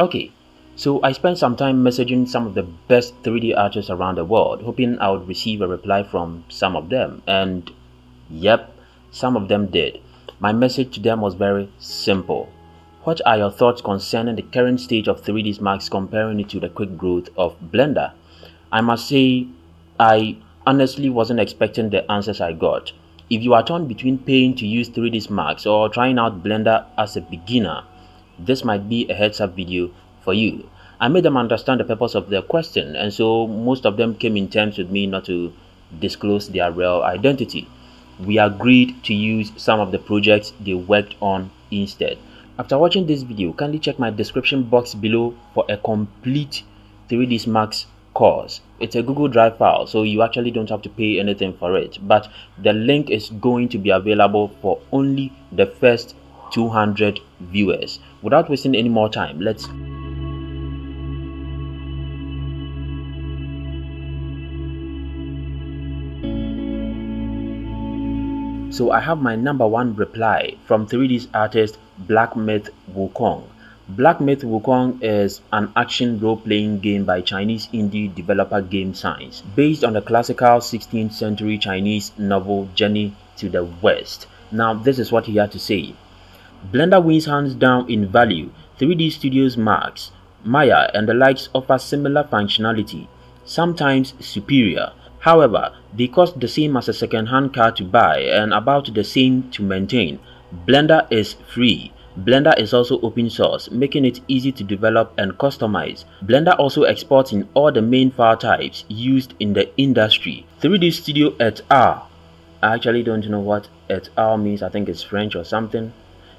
Okay, so I spent some time messaging some of the best 3D artists around the world, hoping I would receive a reply from some of them, and yep, some of them did. My message to them was very simple. What are your thoughts concerning the current stage of 3ds Max comparing it to the quick growth of Blender? I must say, I honestly wasn't expecting the answers I got. If you are torn between paying to use 3ds Max or trying out Blender as a beginner, this might be a heads up video for you. I made them understand the purpose of their question, and so most of them came in terms with me not to disclose their real identity. We agreed to use some of the projects they worked on instead. After watching this video, kindly check my description box below for a complete 3ds Max course. It's a Google Drive file, so you actually don't have to pay anything for it, but the link is going to be available for only the first 200 viewers. Without wasting any more time, let's So I have my number one reply from 3D artist Black Myth Wukong. Black Myth Wukong is an action role-playing game by Chinese indie developer Game Science, based on the classical 16th century Chinese novel Journey to the West. Now this is what he had to say. Blender wins hands down in value. 3D Studios Max, Maya and the likes offer similar functionality, sometimes superior. However, they cost the same as a second-hand car to buy and about the same to maintain. Blender is free. Blender is also open source, making it easy to develop and customize. Blender also exports in all the main file types used in the industry. 3D Studio et al. I actually don't know what et al means. I think it's French or something.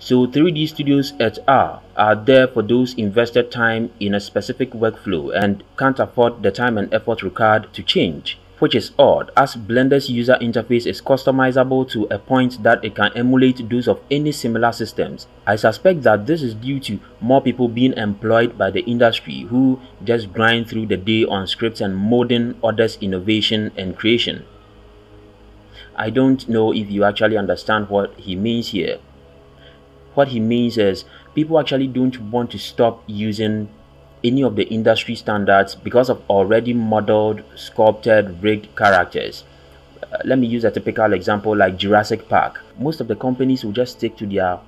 So 3D Studios et al. are there for those invested time in a specific workflow and can't afford the time and effort required to change. Which is odd, as Blender's user interface is customizable to a point that it can emulate those of any similar systems. I suspect that this is due to more people being employed by the industry who just grind through the day on scripts and molding others' innovation and creation. I don't know if you actually understand what he means here. What he means is people actually don't want to stop using any of the industry standards because of already modeled, sculpted, rigged characters. Let me use a typical example like Jurassic Park. Most of the companies will just stick to their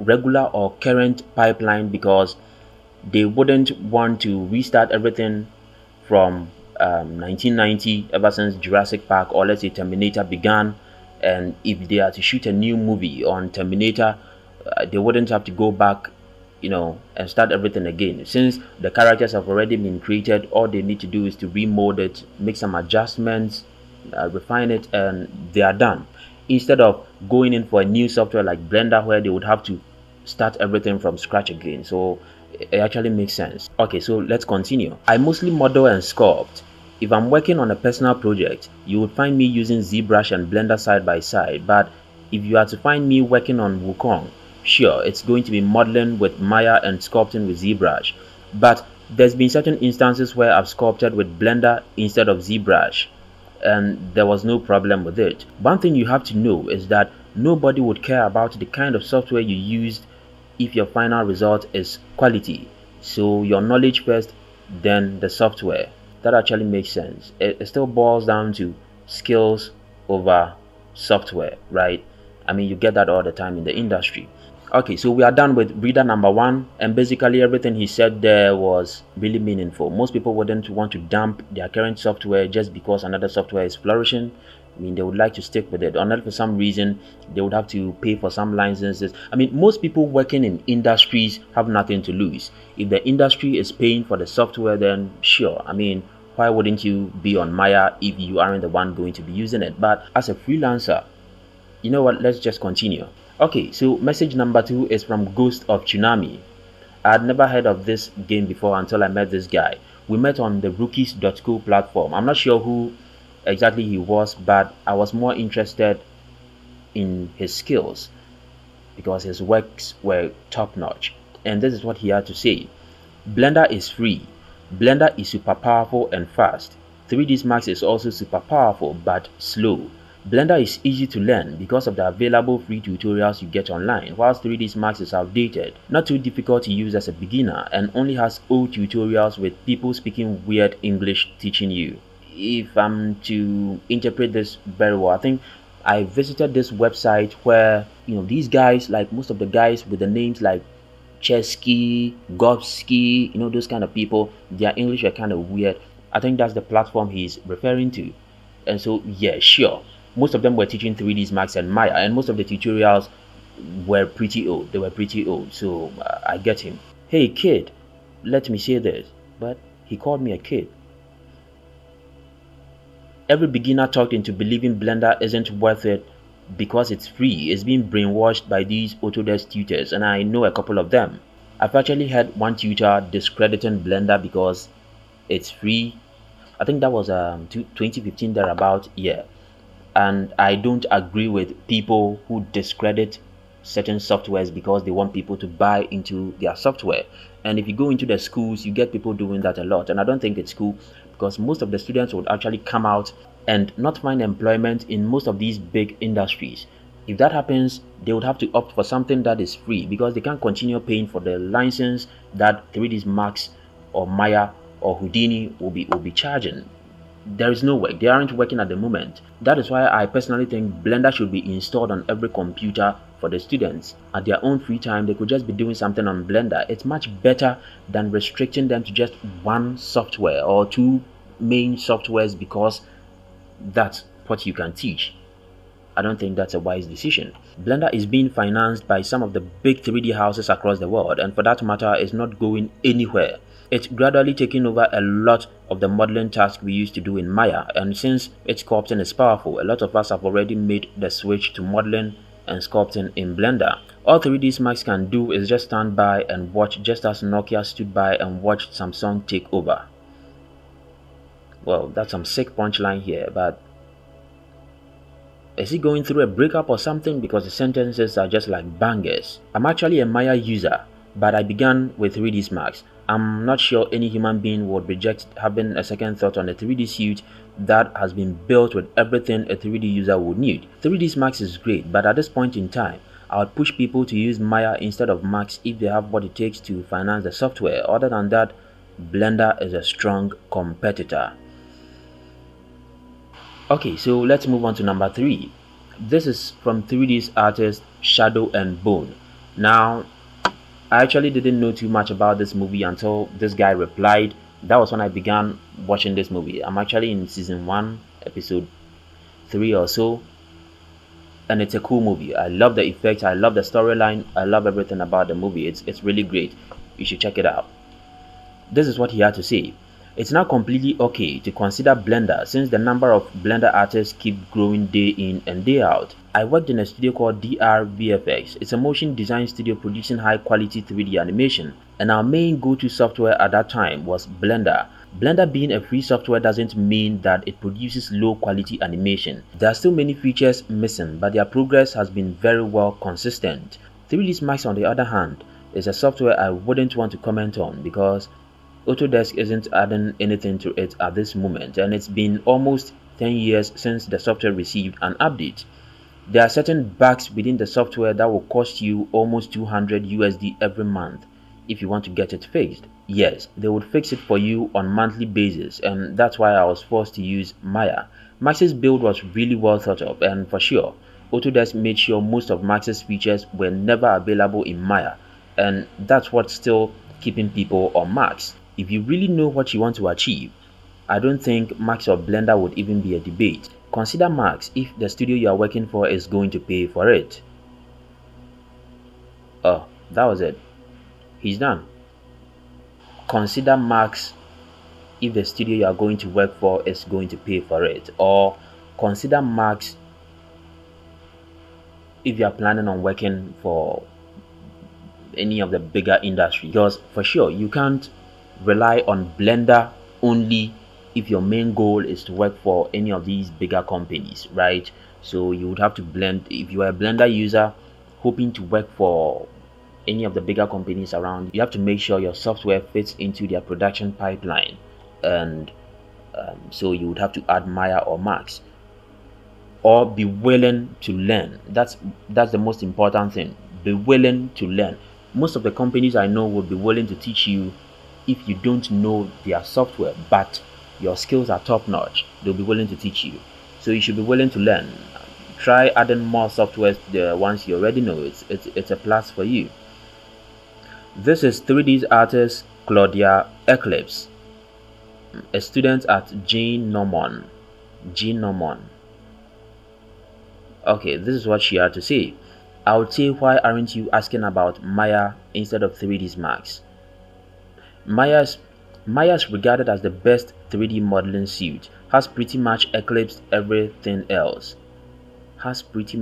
regular or current pipeline because they wouldn't want to restart everything from 1990 ever since Jurassic Park, or let's say Terminator began, and if they are to shoot a new movie on Terminator, they wouldn't have to go back, you know, and start everything again. Since the characters have already been created, all they need to do is to remold it, make some adjustments, refine it, and they are done. Instead of going in for a new software like Blender where they would have to start everything from scratch again. So it actually makes sense. Okay, so let's continue. I mostly model and sculpt. If I'm working on a personal project, you would find me using ZBrush and Blender side by side, but if you are to find me working on Wukong, sure, it's going to be modeling with Maya and sculpting with ZBrush, but there's been certain instances where I've sculpted with Blender instead of ZBrush, and there was no problem with it. One thing you have to know is that nobody would care about the kind of software you used if your final result is quality. So your knowledge first, then the software. That actually makes sense. It still boils down to skills over software, right? I mean, you get that all the time in the industry. Okay, so we are done with reader number one, and basically everything he said there was really meaningful. Most people wouldn't want to dump their current software just because another software is flourishing. I mean, they would like to stick with it, unless for some reason they would have to pay for some licenses. I mean, most people working in industries have nothing to lose. If the industry is paying for the software, then sure, I mean, why wouldn't you be on Maya if you aren't the one going to be using it? But as a freelancer, you know what, let's just continue. Okay, so message number two is from Ghost of Tsunami. I had never heard of this game before until I met this guy. We met on the rookies.co platform. I'm not sure who exactly he was, but I was more interested in his skills because his works were top-notch. And this is what he had to say. Blender is free. Blender is super powerful and fast. 3ds Max is also super powerful but slow. Blender is easy to learn because of the available free tutorials you get online, whilst 3ds Max is outdated, not too difficult to use as a beginner, and only has old tutorials with people speaking weird English teaching you. If I'm to interpret this very well, I think I visited this website where, you know, these guys, like most of the guys with the names like Chesky, Gobsky, you know, those kind of people, their English are kind of weird. I think that's the platform he's referring to. And so, yeah, sure. Most of them were teaching 3ds Max and Maya, and most of the tutorials were pretty old. They were pretty old, so I get him. Hey kid, let me say this, but he called me a kid. Every beginner talked into believing Blender isn't worth it because it's free is being brainwashed by these Autodesk tutors, and I know a couple of them. I've actually had one tutor discrediting Blender because it's free. I think that was 2015 thereabout, yeah. And I don't agree with people who discredit certain softwares because they want people to buy into their software. And if you go into the schools, you get people doing that a lot, and I don't think it's cool because most of the students would actually come out and not find employment in most of these big industries. If that happens, they would have to opt for something that is free because they can't continue paying for the license that 3ds Max or Maya or Houdini will be charging. There is no work. They aren't working at the moment. That is why I personally think Blender should be installed on every computer for the students. At their own free time, they could just be doing something on Blender. It's much better than restricting them to just one software or two main softwares because that's what you can teach. I don't think that's a wise decision. Blender is being financed by some of the big 3D houses across the world, and for that matter, it's not going anywhere. It's gradually taking over a lot of the modeling tasks we used to do in Maya, and since its sculpting is powerful, a lot of us have already made the switch to modeling and sculpting in Blender. All 3ds Max can do is just stand by and watch, just as Nokia stood by and watched Samsung take over. Well, that's some sick punchline here, but is he going through a breakup or something? Because the sentences are just like bangers. I'm actually a Maya user, but I began with 3ds Max. I'm not sure any human being would reject having a second thought on a 3D suite that has been built with everything a 3D user would need. 3ds Max is great, but at this point in time, I would push people to use Maya instead of Max if they have what it takes to finance the software. Other than that, Blender is a strong competitor. Okay, so let's move on to number 3. This is from 3D artist Shadow and Bone. Now, I actually didn't know too much about this movie until this guy replied. That was when I began watching this movie. I'm actually in season 1, episode 3 or so, and it's a cool movie. I love the effects, I love the storyline, I love everything about the movie. It's really great. You should check it out. This is what he had to say. It's now completely okay to consider Blender since the number of Blender artists keep growing day in and day out. I worked in a studio called DRVFX. It's a motion design studio producing high quality 3D animation, and our main go-to software at that time was Blender. Blender being a free software doesn't mean that it produces low quality animation. There are still many features missing, but their progress has been very well consistent. 3ds Max, on the other hand, is a software I wouldn't want to comment on because Autodesk isn't adding anything to it at this moment, and it's been almost 10 years since the software received an update. There are certain bugs within the software that will cost you almost $200 USD every month if you want to get it fixed. Yes, they would fix it for you on a monthly basis, and that's why I was forced to use Maya. Max's build was really well thought of, and for sure, Autodesk made sure most of Max's features were never available in Maya, and that's what's still keeping people on Max. If you really know what you want to achieve, I don't think Max or Blender would even be a debate. Consider Max if the studio you are working for is going to pay for it. Oh, that was it. He's done. Consider Max if the studio you are going to work for is going to pay for it. Or consider Max if you are planning on working for any of the bigger industries. Because for sure, you can't rely on Blender only if your main goal is to work for any of these bigger companies, right? So you would have to blend. If you are a Blender user hoping to work for any of the bigger companies around, you have to make sure your software fits into their production pipeline, and so you would have to add Maya or Max. or be willing to learn. That's the most important thing. Be willing to learn. Most of the companies I know will be willing to teach you if you don't know their software, but your skills are top-notch, they'll be willing to teach you. So you should be willing to learn. Try adding more software there once you already know it. It's a plus for you. This is 3D artist Claudia Eclipse, a student at Gnomon. Okay, this is what she had to say. I would say, why aren't you asking about Maya instead of 3ds Max? Maya's regarded as the best 3D modeling suite, has pretty much eclipsed everything else. Okay,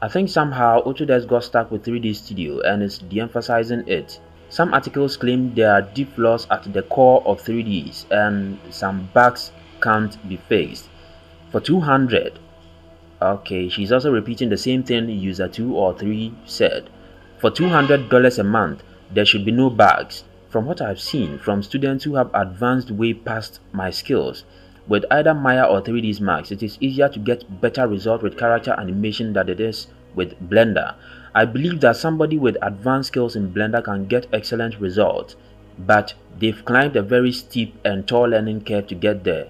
I think somehow Autodesk got stuck with 3D Studio and is de-emphasizing it. Some articles claim there are deep flaws at the core of 3Ds and some bugs can't be fixed. For 200. Okay, she's also repeating the same thing user 2 or 3 said. For $200 a month, there should be no bugs. From what I've seen from students who have advanced way past my skills, with either Maya or 3ds Max, it is easier to get better result with character animation than it is with Blender. I believe that somebody with advanced skills in Blender can get excellent results, but they've climbed a very steep and tall learning curve to get there.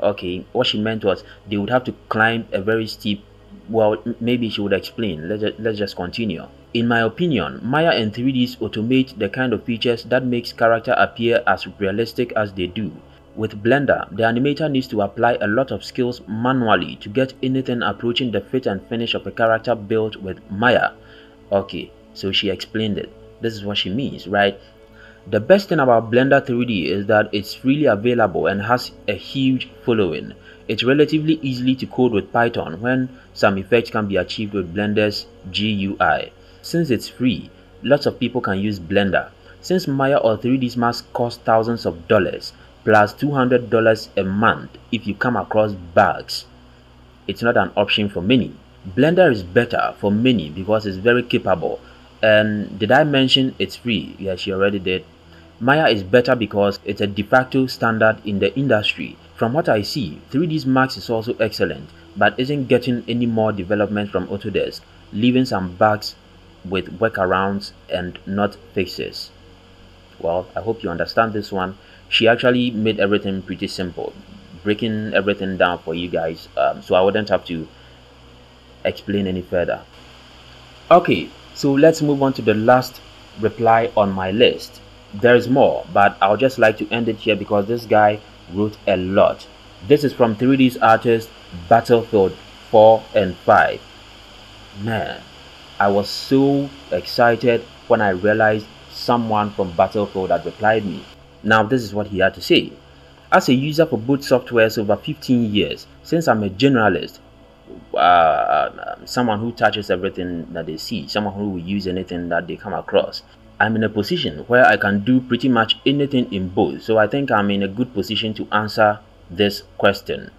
Okay, what she meant was they would have to climb a very steep, well, maybe she would explain. Let's just continue. In my opinion, Maya and 3Ds automate the kind of features that makes character appear as realistic as they do. With Blender, the animator needs to apply a lot of skills manually to get anything approaching the fit and finish of a character built with Maya. Okay, so she explained it. This is what she means, right? The best thing about Blender 3D is that it's freely available and has a huge following. It's relatively easy to code with Python when some effects can be achieved with Blender's GUI. Since it's free, lots of people can use Blender. Since Maya or 3ds Max costs thousands of dollars, plus $200 a month if you come across bugs, it's not an option for many. Blender is better for many because it's very capable. And did I mention it's free? Yeah, she already did. Maya is better because it's a de facto standard in the industry. From what I see, 3ds Max is also excellent, but isn't getting any more development from Autodesk, leaving some bugs with workarounds and not fixes. Well, I hope you understand this one. She actually made everything pretty simple, breaking everything down for you guys, so I wouldn't have to explain any further. Okay. So let's move on to the last reply on my list. There is more, but I'll just like to end it here because this guy wrote a lot. This is from 3Ds artist Battlefield 4 and 5. Man, I was so excited when I realized someone from Battlefield had replied me. Now this is what he had to say. As a user for both softwares over 15 years, since I'm a generalist, someone who touches everything that they see, someone who will use anything that they come across, I'm in a position where I can do pretty much anything in both, so I think I'm in a good position to answer this question.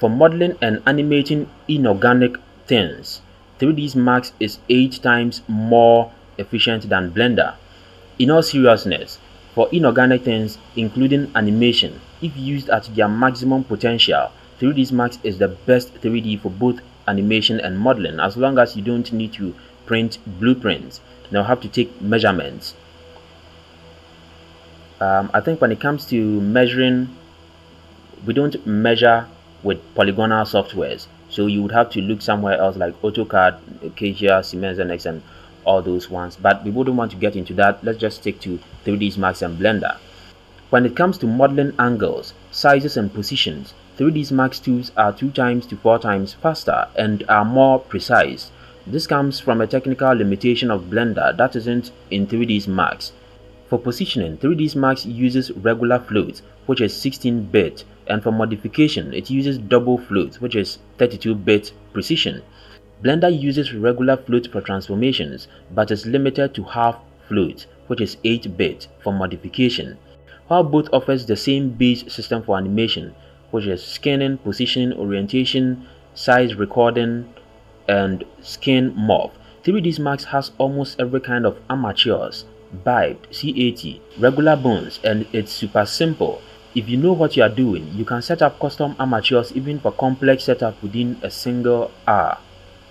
For modeling and animating inorganic things, 3ds Max is 8 times more efficient than Blender. In all seriousness, for inorganic things including animation, if used at their maximum potential, 3ds Max is the best 3D for both animation and modeling, as long as you don't need to print blueprints, now have to take measurements. I think when it comes to measuring, we don't measure with polygonal softwares, so you would have to look somewhere else like AutoCAD, Catia, Siemens NX and all those ones, but we wouldn't want to get into that. Let's just stick to 3ds Max and Blender. When it comes to modeling angles, sizes and positions, 3ds Max tools are 2 times to 4 times faster and are more precise. This comes from a technical limitation of Blender that isn't in 3ds Max. For positioning, 3ds Max uses regular floats, which is 16-bit, and for modification, it uses double floats, which is 32-bit precision. Blender uses regular float for transformations, but is limited to half float, which is 8-bit, for modification. While both offers the same base system for animation, which is scanning, positioning, orientation, size recording, and skin morph, 3ds Max has almost every kind of amateurs, biped, c80, regular bones, and it's super simple. If you know what you are doing, you can set up custom armatures even for complex setup within a single hour.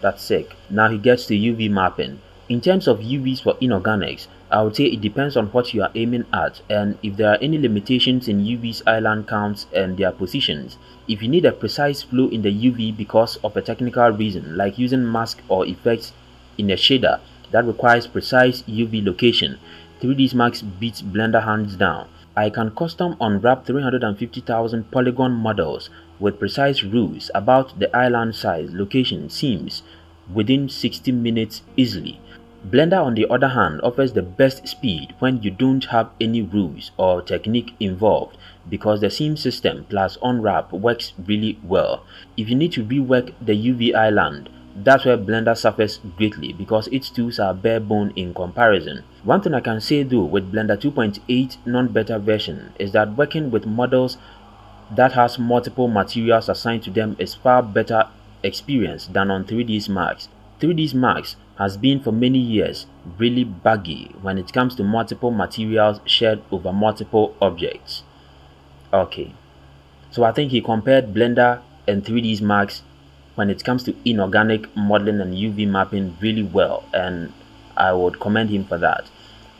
That's sick. Now he gets to UV mapping. In terms of UVs for inorganics, I would say it depends on what you are aiming at and if there are any limitations in UV's island counts and their positions. If you need a precise flow in the UV because of a technical reason, like using masks or effects in a shader, that requires precise UV location, 3ds Max beats Blender hands down. I can custom unwrap 350,000 polygon models with precise rules about the island size, location, seams within 60 minutes easily. Blender, on the other hand, offers the best speed when you don't have any rules or technique involved because the seam system plus unwrap works really well. If you need to rework the UV island, that's where Blender suffers greatly because its tools are bare bone in comparison. One thing I can say though with Blender 2.8 non-beta version is that working with models that has multiple materials assigned to them is far better experience than on 3ds Max. 3ds Max has been for many years really buggy when it comes to multiple materials shared over multiple objects. Okay, so I think he compared Blender and 3ds Max when it comes to inorganic modeling and UV mapping really well, and I would commend him for that.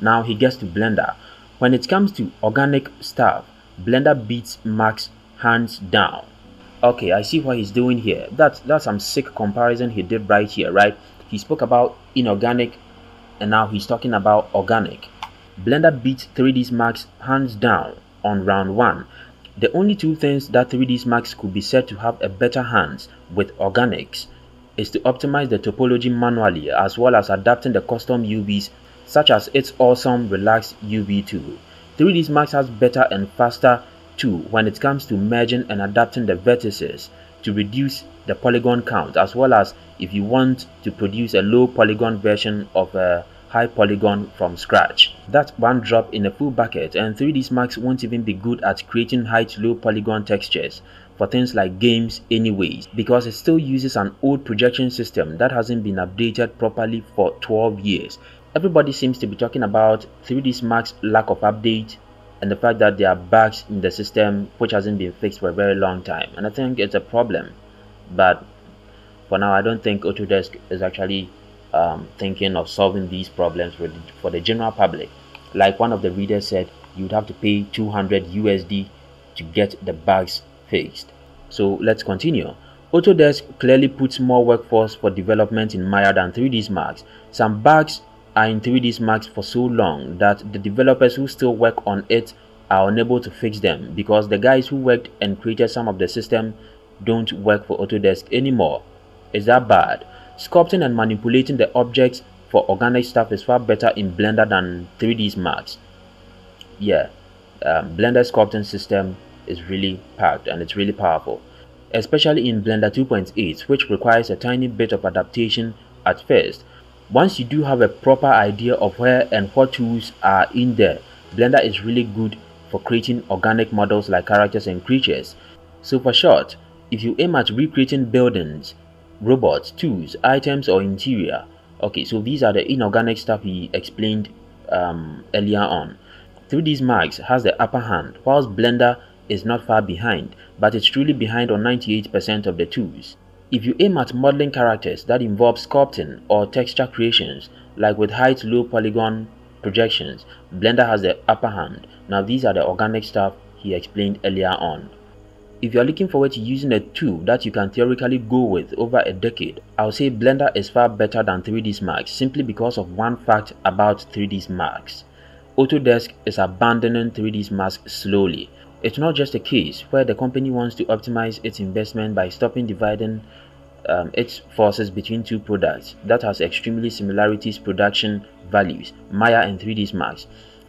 Now he gets to Blender. When it comes to organic stuff, Blender beats Max hands down. Okay, I see what he's doing here. That's some sick comparison he did right here, right? He spoke about inorganic and now he's talking about organic. Blender beats 3ds Max hands down on round one. The only two things that 3ds Max could be said to have a better hand with organics is to optimize the topology manually as well as adapting the custom UVs such as its awesome relaxed UV tool. 3ds Max has better and faster too when it comes to merging and adapting the vertices to reduce the polygon count as well as if you want to produce a low polygon version of a high polygon from scratch. That's one drop in a full bucket, and 3ds Max won't even be good at creating high to low polygon textures for things like games anyways because it still uses an old projection system that hasn't been updated properly for 12 years. Everybody seems to be talking about 3ds Max lack of update and the fact that there are bugs in the system which hasn't been fixed for a very long time, and I think it's a problem. But for now, I don't think Autodesk is actually thinking of solving these problems for the general public. Like one of the readers said, you'd have to pay $200 USD to get the bugs fixed. So let's continue. Autodesk clearly puts more workforce for development in Maya than 3ds Max. Some bugs are in 3ds Max for so long that the developers who still work on it are unable to fix them because the guys who worked and created some of the system don't work for Autodesk anymore. Is that bad? Sculpting and manipulating the objects for organic stuff is far better in Blender than 3ds Max. Yeah, Blender sculpting system is really packed and it's really powerful, especially in Blender 2.8, which requires a tiny bit of adaptation at first. Once you do have a proper idea of where and what tools are in there, Blender is really good for creating organic models like characters and creatures. So for short, if you aim at recreating buildings, robots, tools, items, or interior. Okay, so these are the inorganic stuff he explained earlier on. 3ds Max has the upper hand, whilst Blender is not far behind, but it's truly behind on 98% of the tools. If you aim at modeling characters that involve sculpting or texture creations, like with height low polygon projections, Blender has the upper hand. Now these are the organic stuff he explained earlier on. If you are looking forward to using a tool that you can theoretically go with over a decade, I'll say Blender is far better than 3ds Max simply because of one fact about 3ds Max. Autodesk is abandoning 3ds Max slowly. It's not just a case where the company wants to optimize its investment by stopping dividing its forces between two products that has extremely similarities production values, Maya and 3ds Max.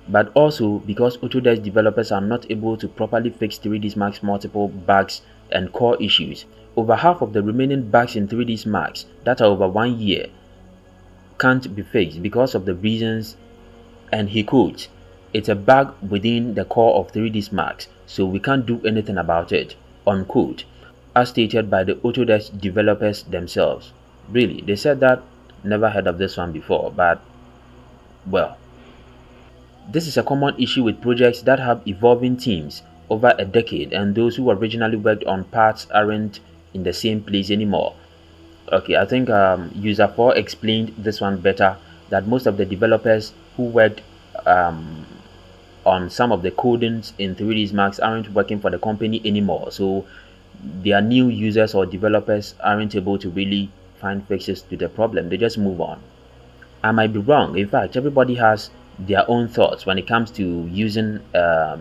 But also because Autodesk developers are not able to properly fix 3ds Max multiple bugs and core issues. Over half of the remaining bugs in 3ds Max that are over 1 year can't be fixed because of the reasons, and he quotes, "It's a bug within the core of 3ds Max, so we can't do anything about it," unquote, as stated by the Autodesk developers themselves. Really, they said that? Never heard of this one before, but well. This is a common issue with projects that have evolving teams over a decade and those who originally worked on parts aren't in the same place anymore. Okay, I think user 4 explained this one better, that most of the developers who worked on some of the codings in 3ds Max aren't working for the company anymore, so their new users or developers aren't able to really find fixes to the problem. They just move on. I might be wrong. In fact, everybody has their own thoughts when it comes to using a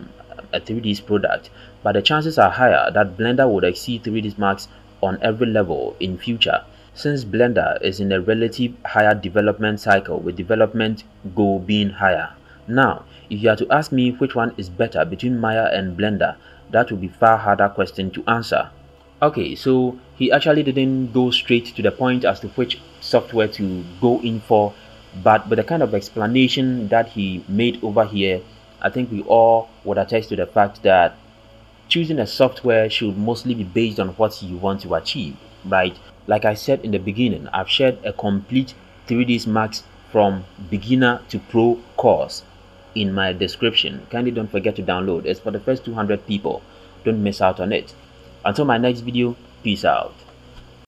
3ds product, but the chances are higher that Blender would exceed 3ds Max on every level in future, since Blender is in a relative higher development cycle, with development goal being higher. Now, if you are to ask me which one is better between Maya and Blender, that would be far harder question to answer. Okay, so he actually didn't go straight to the point as to which software to go in for, but with the kind of explanation that he made over here, I think we all would attest to the fact that choosing a software should mostly be based on what you want to achieve, right? Like I said in the beginning, I've shared a complete 3ds Max from beginner to pro course in my description. Kindly don't forget to download. It's for the first 200 people. Don't miss out on it. Until my next video, peace out.